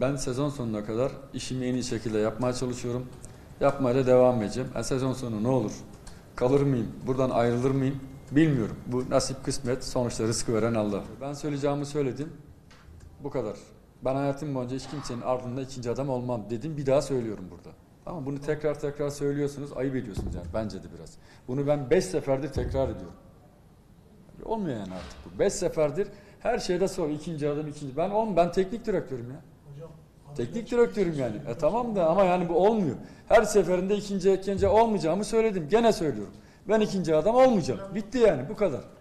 Ben sezon sonuna kadar işimi en iyi şekilde yapmaya çalışıyorum. Yapmaya devam edeceğim. Sezon sonu ne olur? Kalır mıyım? Buradan ayrılır mıyım? Bilmiyorum. Bu nasip, kısmet, sonuçta rızkı veren Allah. Ben söyleyeceğimi söyledim. Bu kadar. Ben hayatım boyunca hiç kimsenin ardında ikinci adam olmam dedim. Bir daha söylüyorum burada. Ama bunu tekrar tekrar söylüyorsunuz. Ayıp ediyorsunuz yani bence de biraz. Bunu ben 5 seferdir tekrar ediyorum. Olmuyor yani artık bu. 5 seferdir her şeyde sonra ikinci adam. Ben teknik direktörüm ya. Teknik direktörüm yani. Tamam da ama yani bu olmuyor. Her seferinde ikinci olmayacağımı söyledim. Gene söylüyorum. Ben ikinci adam olmayacağım. Bitti yani, bu kadar.